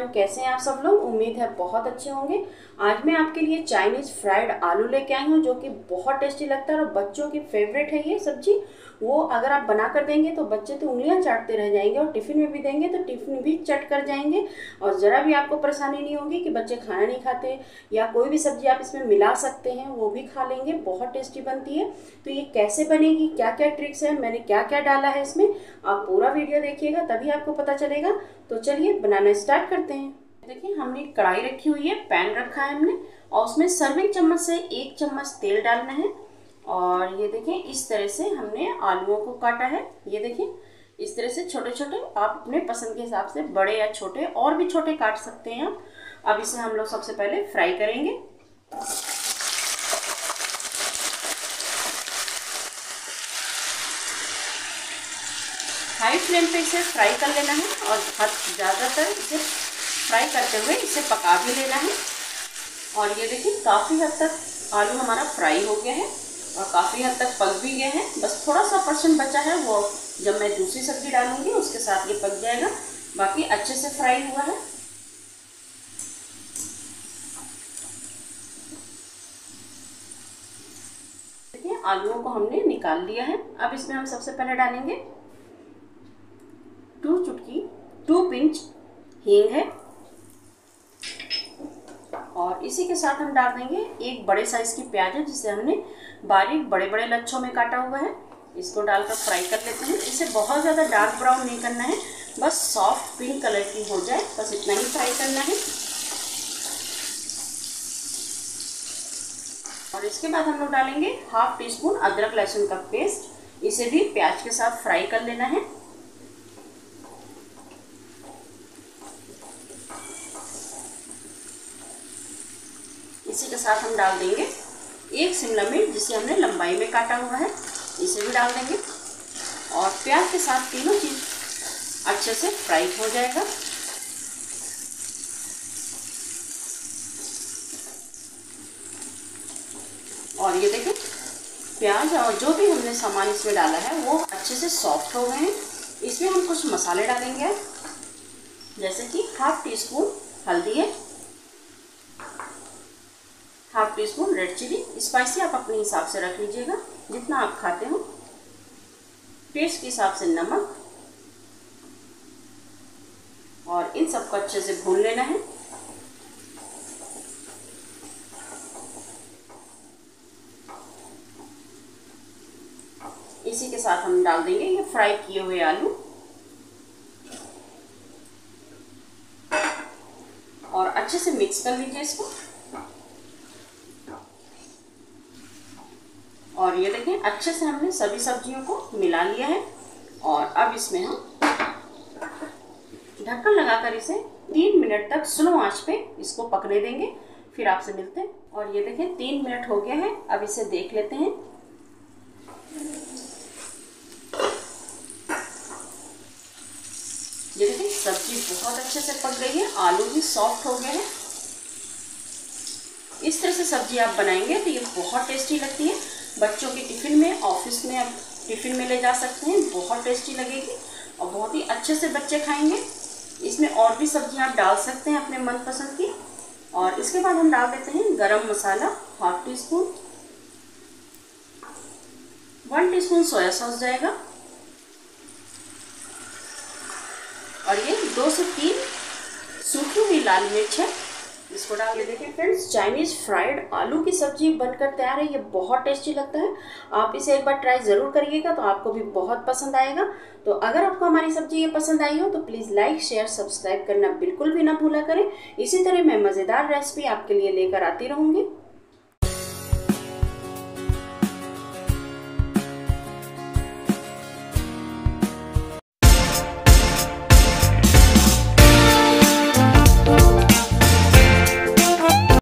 Everyone, कैसे हैं आप सब लोग। उम्मीद है बहुत अच्छे होंगे। आज मैं आपके लिए चाइनीज़ फ्राइड आलू लेके आई हूँ जो कि बहुत टेस्टी लगता है और बच्चों की फेवरेट है ये सब्जी। वो अगर आप बना कर देंगे तो बच्चे तो उंगलियां चाटते रह जाएंगे और टिफ़िन में भी देंगे तो टिफ़िन भी चट कर जाएंगे और ज़रा भी आपको परेशानी नहीं होगी कि बच्चे खाना नहीं खाते। या कोई भी सब्जी आप इसमें मिला सकते हैं, वो भी खा लेंगे, बहुत टेस्टी बनती है। तो ये कैसे बनेगी, क्या क्या ट्रिक्स है, मैंने क्या क्या डाला है इसमें, आप पूरा वीडियो देखिएगा तभी आपको पता चलेगा। तो चलिए बनाना स्टार्ट करते हैं। देखिए हमने कढ़ाई रखी हुई है, पैन रखा है हमने और उसमें सर्विंग चम्मच से 1 चम्मच तेल डालना है। और ये देखिए इस तरह से हमने आलूओं को काटा है। ये देखिए इस तरह से छोटे छोटे, आप अपने पसंद के हिसाब से बड़े या छोटे और भी छोटे काट सकते हैं आप। अब इसे हम लोग सबसे पहले फ्राई करेंगे। हाई फ्लेम पे इसे फ्राई कर लेना है और बहुत ज़्यादातर इसे फ्राई करते हुए इसे पका भी लेना है। और ये देखिए काफ़ी हद तक आलू हमारा फ्राई हो गया है और काफ़ी हद तक पक भी गए हैं। बस थोड़ा सा परसेंट बचा है, वो जब मैं दूसरी सब्ज़ी डालूंगी उसके साथ ये पक जाएगा। बाकी अच्छे से फ्राई हुआ है। देखिए आलूओं को हमने निकाल लिया है। अब इसमें हम सबसे पहले डालेंगे 2 पिंच हींग है और इसी के साथ हम डाल देंगे 1 बड़े साइज़ की प्याज है जिसे हमने बारीक बड़े बड़े लच्छों में काटा हुआ है। इसको डालकर फ्राई कर लेते हैं। इसे बहुत ज़्यादा डार्क ब्राउन नहीं करना है, बस सॉफ्ट पिंक कलर की हो जाए, बस इतना ही फ्राई करना है। और इसके बाद हम लोग डालेंगे 1/2 टीस्पून अदरक लहसुन का पेस्ट। इसे भी प्याज के साथ फ्राई कर लेना है। इसी के साथ हम डाल देंगे 1 शिमला मिर्च जिसे हमने लंबाई में काटा हुआ है, इसे भी डाल देंगे। और प्याज के साथ तीनों चीज़ अच्छे से फ्राई हो जाएगा। और ये देखिए प्याज और जो भी हमने सामान इसमें डाला है वो अच्छे से सॉफ्ट हो गए हैं। इसमें हम कुछ मसाले डालेंगे जैसे कि 1/2 टीस्पून हल्दी है, 1/2 टीस्पून रेड चिली। स्पाइसी आप अपने हिसाब से रख लीजिएगा जितना आप खाते हो। टेस्ट के हिसाब से नमक। और इन सबको अच्छे से भून लेना है। इसी के साथ हम डाल देंगे ये फ्राई किए हुए आलू और अच्छे से मिक्स कर लीजिए इसको। और ये देखें अच्छे से हमने सभी सब्जियों को मिला लिया है। और अब इसमें हम ढक्कन लगाकर इसे 3 मिनट तक स्लो आंच पे इसको पकने देंगे। फिर आपसे मिलते हैं। और ये देखें 3 मिनट हो गया है, अब इसे देख लेते हैं। ये देखें सब्जी बहुत अच्छे से पक गई है, आलू भी सॉफ्ट हो गए हैं। इस तरह से सब्जी आप बनाएंगे तो ये बहुत टेस्टी लगती है। बच्चों के टिफ़िन में, ऑफिस में आप टिफ़िन में ले जा सकते हैं, बहुत टेस्टी लगेगी और बहुत ही अच्छे से बच्चे खाएंगे। इसमें और भी सब्जियां आप डाल सकते हैं अपने मनपसंद की। और इसके बाद हम डाल देते हैं गरम मसाला 1/2 टीस्पून, 1 टीस्पून सोया सॉस जाएगा। और ये 2 से 3 सूखी हुई लाल मिर्च है, इसको डाल। ये देखिए फ्रेंड्स चाइनीज़ फ्राइड आलू की सब्जी बनकर तैयार है। ये बहुत टेस्टी लगता है, आप इसे एक बार ट्राई ज़रूर करिएगा तो आपको भी बहुत पसंद आएगा। तो अगर आपको हमारी सब्जी ये पसंद आई हो तो प्लीज़ लाइक, शेयर, सब्सक्राइब करना बिल्कुल भी ना भूला करें। इसी तरह मैं मज़ेदार रेसिपी आपके लिए लेकर आती रहूँगी।